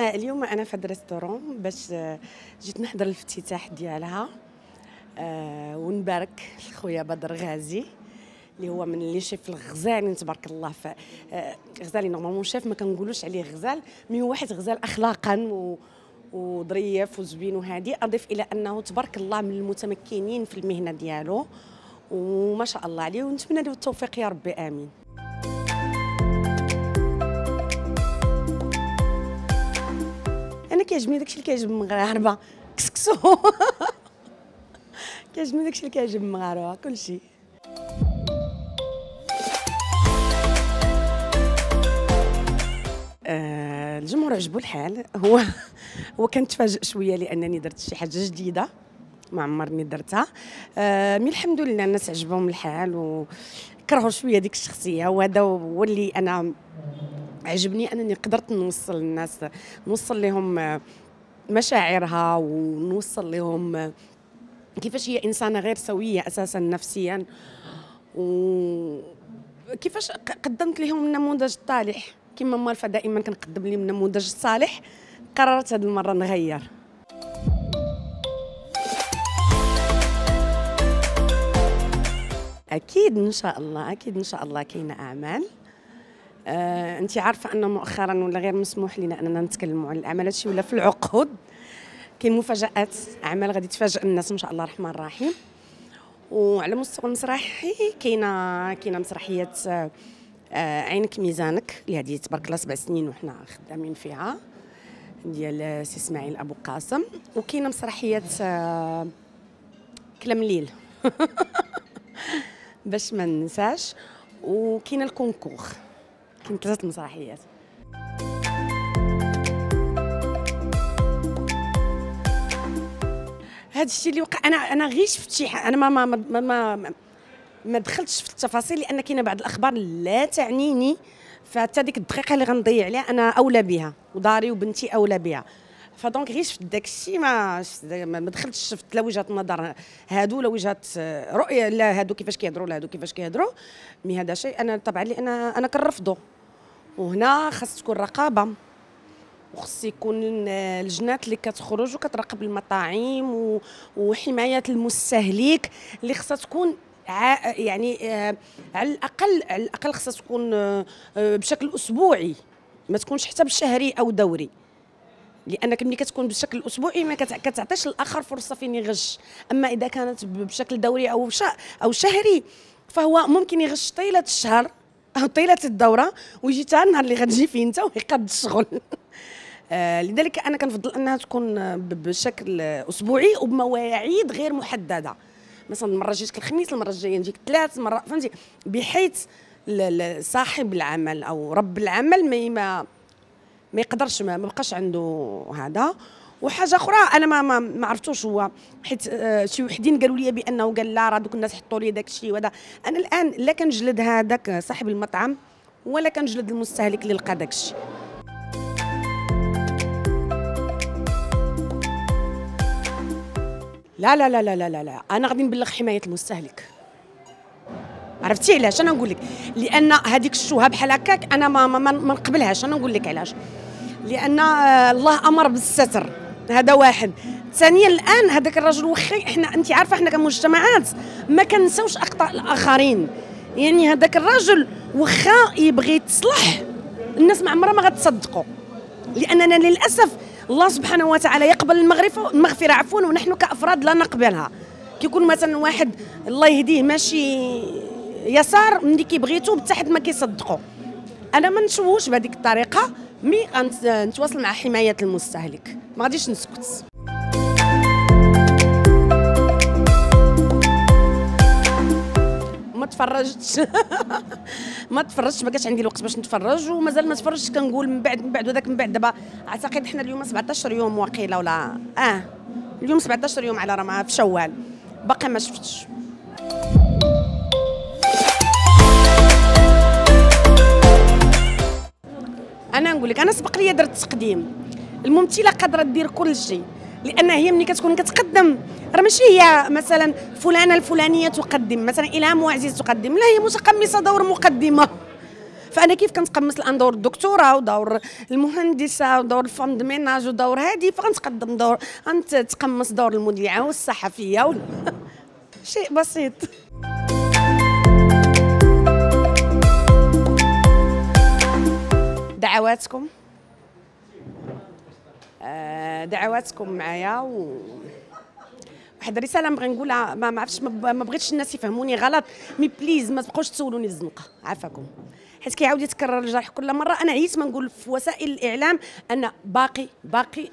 اليوم انا في هذا الريستورون باش جيت نحضر الافتتاح ديالها ونبارك لخويا بدر غازي اللي هو من لي شيف الغزالين تبارك الله. ف غزالي نورمالمون شيف ما كنقولوش عليه غزال، مي هو واحد غزال اخلاقا وظريف وزوين وهادي، اضيف الى انه تبارك الله من المتمكنين في المهنه ديالو وما شاء الله عليه، ونتمنى له التوفيق يا ربي امين. انا كيعجبني داكشي اللي كيعجب المغاربه، كسكسو كيعجبني داكشي اللي كيعجب المغاربه كلشي. الجمهور عجبو الحال، هو كان تفاجئ شويه لانني درت شي حاجه جديده ما عمرني درتها، مي الحمد لله الناس عجبهم الحال وكرهوا شويه ديك الشخصيه، وهذا هو اللي انا عجبني انني قدرت نوصل للناس، نوصل لهم مشاعرها ونوصل لهم كيفاش هي انسانه غير سويه اساسا نفسيا، وكيفاش قدمت لهم النموذج الطالح كما مالفه دائما كنقدم لهم النموذج الصالح. قررت هذه المره نغير. اكيد ان شاء الله، اكيد ان شاء الله كاينه اعمال. انت عارفه ان مؤخرا ولا غير مسموح لنا اننا نتكلموا على الاعمال، هادشي ولا في العقود، كاين مفاجات، اعمال غادي تفاجئ الناس ان شاء الله الرحمن الرحيم. وعلى مستوى المسرحي كاينه مسرحيه عينك ميزانك اللي هذه تبارك الله 7 سنين وحنا خدامين فيها، ديال سي اسماعيل ابو قاسم، وكاينه مسرحيه كلام الليل باش ما ننساش، وكاينه الكونكور. كاين 3 مسرحيات. هذا الشيء اللي وقع انا غير شفت شي حاجه، انا ما دخلتش في التفاصيل لان كاينه بعض الاخبار لا تعنيني، فحتى ديك الدقيقه اللي غنضيع عليها انا اولى بها وداري وبنتي اولى بها، فدونك غير شفت داك الشيء ما دخلتش شفت لا وجهه نظر هادو لا وجهه رؤيه، لا هادو كيفاش كيهضروا لا هادو كيفاش كيهضروا، مي هذا شيء انا طبعا لان انا كنرفضو، وهنا خاص تكون رقابه وخص يكون اللجنات اللي كتخرج وكتراقب المطاعم وحمايه المستهلك اللي خصها تكون يعني على الاقل خصها تكون بشكل اسبوعي، ما تكونش حتى بشهري او دوري، لانك ملي كتكون بشكل اسبوعي ما كتعطيش الاخر فرصه فين يغش، اما اذا كانت بشكل دوري او شهري فهو ممكن يغش طيله الشهر او طيله الدوره ويجي حتى النهار اللي غتجي فيه انت ويقاد الشغل. لذلك انا كنفضل انها تكون بشكل اسبوعي وبمواعيد غير محدده، مثلا مره جيتك الخميس، المره الجايه نجيك 3 مره، فهمتي، بحيث صاحب العمل او رب العمل ما يقدرش ما بقاش عنده هذا. وحاجه اخرى انا ما عرفتوش هو، حيت شي وحدين قالوا لي بانه قال لا راه دوك الناس حطوا لي داك الشيء وهذا، انا الان لا كنجلد هذاك صاحب المطعم ولا كنجلد المستهلك اللي لقى داك الشيء. لا لا لا لا لا لا، انا غادي نبلغ حمايه المستهلك. عرفتي علاش؟ انا نقول لك لان هذيك الشوهه بحال هكاك انا ما نقبلهاش. انا نقول لك علاش، لان الله امر بالستر، هذا واحد. ثانيا الان هذاك الرجل وخي احنا، انت عارفه احنا كمجتمعات ما كنساوش اخطاء الاخرين، يعني هذاك الرجل وخا يبغي يتصلح الناس ما عمرها ما غتصدقوا، لاننا للاسف الله سبحانه وتعالى يقبل المغفرة عفوا، ونحن كأفراد لا نقبلها. كيكون مثلا واحد الله يهديه ماشي يسار، ملي كيبغيتو حتى حد ما كيصدقو. انا ما نشوهوش بهذيك الطريقه، مي نتواصل مع حمايه المستهلك، ما غاديش نسكت. ما تفرجتش، ما كانش عندي الوقت باش نتفرج، ومازال ما تفرجتش. كنقول من بعد وذاك من بعد. دابا اعتقد حنا اليوم 17 يوم واقيلا ولا اليوم 17 يوم على راه ما في شوال، باقي ما شفتش. انا نقول لك انا سبق لي درت تقديم، الممثله قادره دير كل شيء، لان هي ملي كتكون كتقدم راه ماشي هي مثلا فلانه الفلانيه تقدم، مثلا إلهام واعزيز تقدم، لا هي متقمصه دور مقدمه، فانا كيف كنتقمص الان دور الدكتوره ودور المهندسه ودور الفام د ميناج ودور هادي، فغنتقدم دور، غنتقمص دور المذيعه والصحفيه شيء بسيط. دعواتكم دعواتكم معايا واحد الرساله نبغي نقولها، ما عرفتش، ما بغيتش الناس يفهموني غلط، مي بليز ما تبقاوش تسولوني الزنقه عافاكم، حيت كيعاود يتكرر الجرح كل مره. انا عييت ما نقول في وسائل الاعلام، انا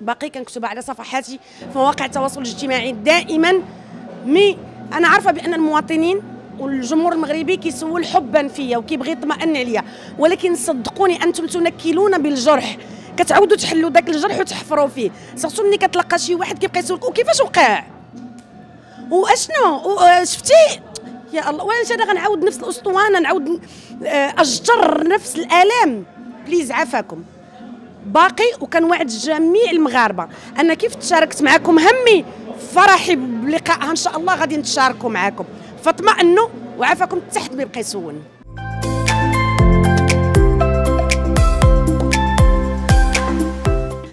باقي كنكتبها على صفحاتي في مواقع التواصل الاجتماعي دائما، مي انا عارفه بان المواطنين والجمهور المغربي كيسول حبا فيا وكيبغي يطمئن عليا، ولكن صدقوني انتم تنكلون بالجرح، كتعاودوا تحلوا ذاك الجرح وتحفروا فيه، خاصو ملي كتلقى شي واحد كيبقى يسولك وكيفاش وقع واشنو شفتي، يا الله واش انا غنعاود نفس الاسطوانه، نعاود اجر نفس الالام. بليز عافاكم باقي، وكنوعد جميع المغاربه ان كيف تشاركت معكم همي فرحي بلقائها ان شاء الله غادي نتشاركوا معكم، فاطمئنوا وعافاكم تحت ما يبقى يسولني.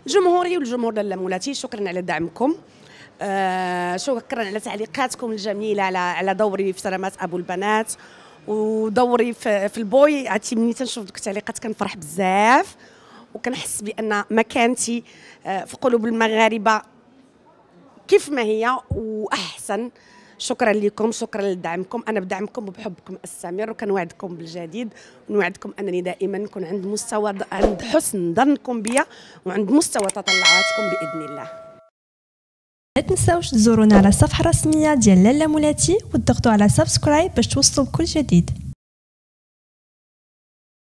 جمهوري والجمهور لالة مولاتي، شكرا على دعمكم، شكرا على تعليقاتكم الجميله على دوري في سلامات ابو البنات ودوري في البوي. عرفتي ملي تنشوف دوك التعليقات كنفرح بزاف، وكنحس بان مكانتي في قلوب المغاربه كيف ما هي واحسن. شكرا لكم، شكرا لدعمكم، انا بدعمكم وبحبكم استمر، وكنوعدكم بالجديد، ونوعدكم انني دائما نكون عند مستوى عند حسن ظنكم بيا وعند مستوى تطلعاتكم باذن الله. ما تنساوش تزورونا على الصفحه الرسميه ديال لالة مولاتي وتضغطوا على سبسكرايب باش توصلوا بكل جديد.